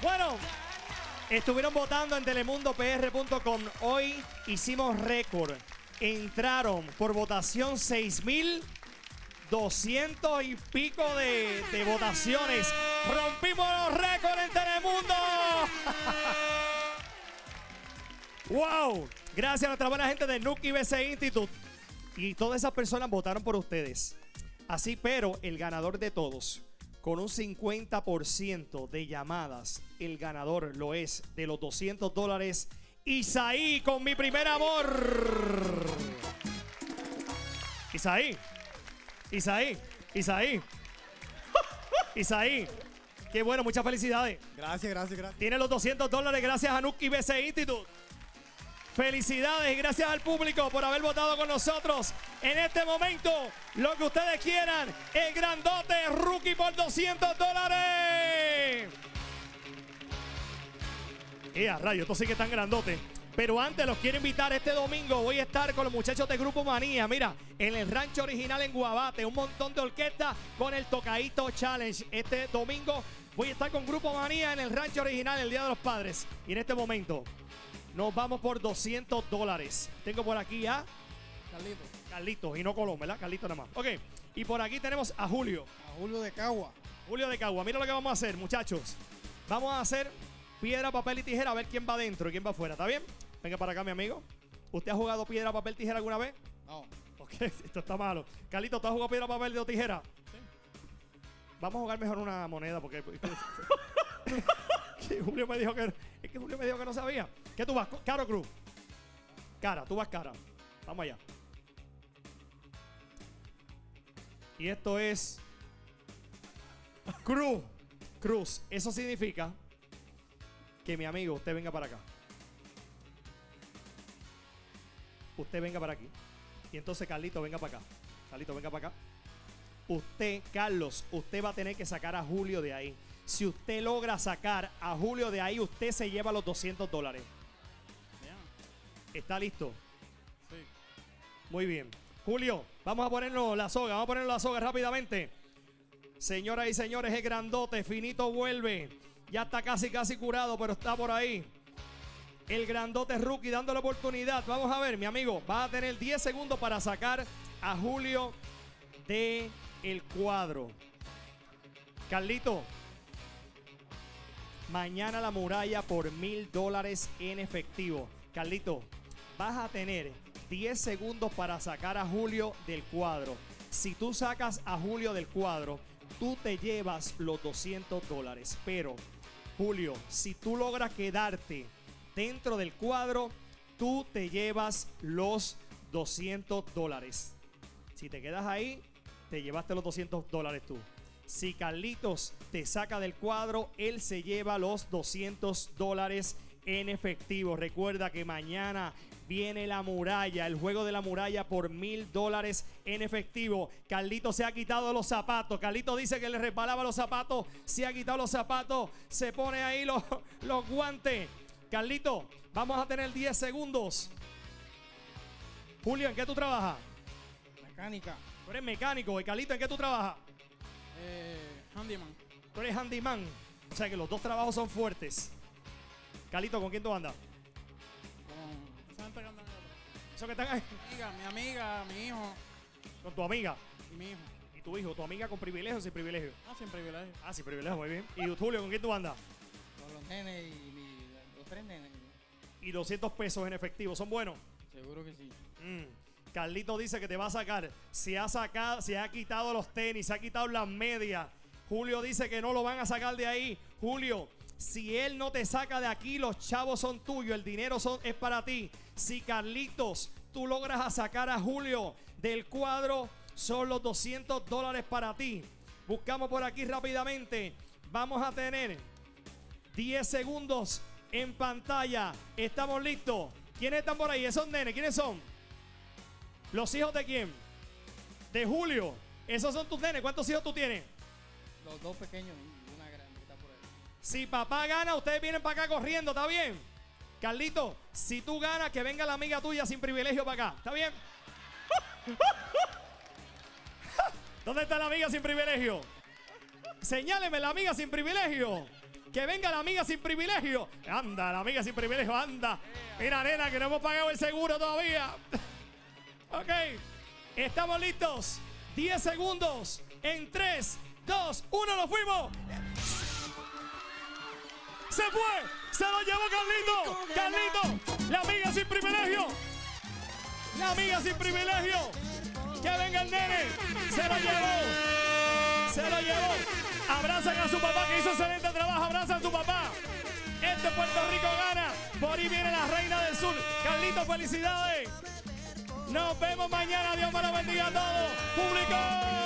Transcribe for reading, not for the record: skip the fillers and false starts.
Bueno, estuvieron votando en TelemundoPR.com. Hoy hicimos récord. Entraron por votación 6.200 y pico de votaciones. ¡Rompimos los récords en Telemundo! ¡Wow! Gracias a nuestra buena gente de Nuki BC Institute. Y todas esas personas votaron por ustedes. Así, pero el ganador de todos, con un 50% de llamadas, el ganador lo es de los $200. Isaí, con Mi Primer Amor. Isaí. Qué bueno, muchas felicidades. Gracias. Tiene los $200 gracias a Nuki BC Institute. Felicidades y gracias al público por haber votado con nosotros. En este momento, lo que ustedes quieran, el grandote rookie por $200. ¡Ea, rayos! Estos sí que están grandotes. Pero antes los quiero invitar, este domingo voy a estar con los muchachos de Grupo Manía, mira, en el rancho original en Guabate, un montón de orquestas con el Tocaíto Challenge. Este domingo voy a estar con Grupo Manía en el rancho original, el Día de los Padres. Y en este momento nos vamos por $200. Tengo por aquí a Carlitos, y no Colón, ¿verdad? Carlitos nada más. Ok, y por aquí tenemos a Julio. A Julio de Cagua. Mira lo que vamos a hacer, muchachos. Vamos a hacer piedra, papel y tijera, a ver quién va adentro y quién va afuera, ¿está bien? Venga para acá, mi amigo. ¿Usted ha jugado piedra, papel, tijera alguna vez? No. Ok, esto está malo. Carlitos, ¿tú has jugado piedra, papel o tijera? Sí. Vamos a jugar mejor una moneda porque... Julio me dijo que... Es que Julio me dijo que no sabía. ¿Qué tú vas? ¿Cara o cruz? Cara, tú vas cara. Vamos allá. Y esto es... Cruz. Cruz. Eso significa que, mi amigo, usted venga para acá. Usted venga para aquí. Y entonces Carlito venga para acá. Usted, Carlos, usted va a tener que sacar a Julio de ahí. Si usted logra sacar a Julio de ahí, usted se lleva los $200. Yeah. ¿Está listo? Sí. Muy bien. Julio, vamos a ponernos la soga. Rápidamente. Señoras y señores, es grandote. Finito vuelve. Ya está casi curado, pero está por ahí. El grandote rookie dando la oportunidad. Vamos a ver, mi amigo. Va a tener 10 segundos para sacar a Julio del cuadro. Carlito, mañana la muralla por $1,000 en efectivo. Carlito, vas a tener 10 segundos para sacar a Julio del cuadro. Si tú sacas a Julio del cuadro, tú te llevas los $200. Pero, Julio, si tú logras quedarte dentro del cuadro, tú te llevas los $200. Si te quedas ahí, te llevaste los $200 tú. Si Carlitos te saca del cuadro, él se lleva los $200 en efectivo. Recuerda que mañana viene la muralla, el juego de la muralla por $1,000 en efectivo. Carlitos se ha quitado los zapatos. Carlitos dice que le resbalaba los zapatos. Se ha quitado los zapatos. Se pone ahí los guantes. Carlitos, vamos a tener 10 segundos. Julio, ¿en qué tú trabajas? Mecánica. Tú eres mecánico. ¿Y Carlitos, en qué tú trabajas? Handyman. Tú eres handyman. O sea que los dos trabajos son fuertes. Carlito, ¿con quién tú andas? Con... ¿Eso que están ahí? Mi amiga, mi hijo. ¿Con tu amiga? Y mi hijo. ¿Y tu hijo? ¿Tu amiga con privilegio o sin privilegio? Ah, sin privilegio. Ah, sin privilegio, muy bien. ¿Y Julio, con quién tú andas? Con los nenes y los tres nenes. ¿Y $200 en efectivo? ¿Son buenos? Seguro que sí. Carlito dice que te va a sacar. Se ha quitado los tenis, se ha quitado las medias. Julio dice que no lo van a sacar de ahí. Julio, si él no te saca de aquí, los chavos son tuyos, el dinero es para ti. Si Carlitos, tú logras sacar a Julio del cuadro, son los $200 para ti. Buscamos por aquí rápidamente. Vamos a tener 10 segundos en pantalla. Estamos listos. ¿Quiénes están por ahí? Esos nenes, ¿quiénes son? ¿Los hijos de quién? De Julio. Esos son tus nenes. ¿Cuántos hijos tú tienes? Los dos pequeños y una grande está por ahí. Si papá gana, ustedes vienen para acá corriendo, ¿está bien? Carlito, si tú ganas, que venga la amiga tuya sin privilegio para acá, ¿está bien? ¿Dónde está la amiga sin privilegio? Señáleme la amiga sin privilegio. Que venga la amiga sin privilegio. Anda, la amiga sin privilegio, anda. Mira, nena, que no hemos pagado el seguro todavía. Ok, estamos listos. 10 segundos. En 3, 2, 1, ¡nos fuimos! ¡Se fue! ¡Se lo llevó Carlito! ¡Carlito! ¡La amiga sin privilegio! ¡La amiga sin privilegio! ¡Que venga el nene! ¡Se lo llevó! ¡Se lo llevó! Abrazan a su papá que hizo excelente trabajo. Abrazan a su papá. Este Puerto Rico gana. Por ahí viene la reina del sur. Carlito, felicidades. Nos vemos mañana. Dios me lo bendiga a todos. ¡Público!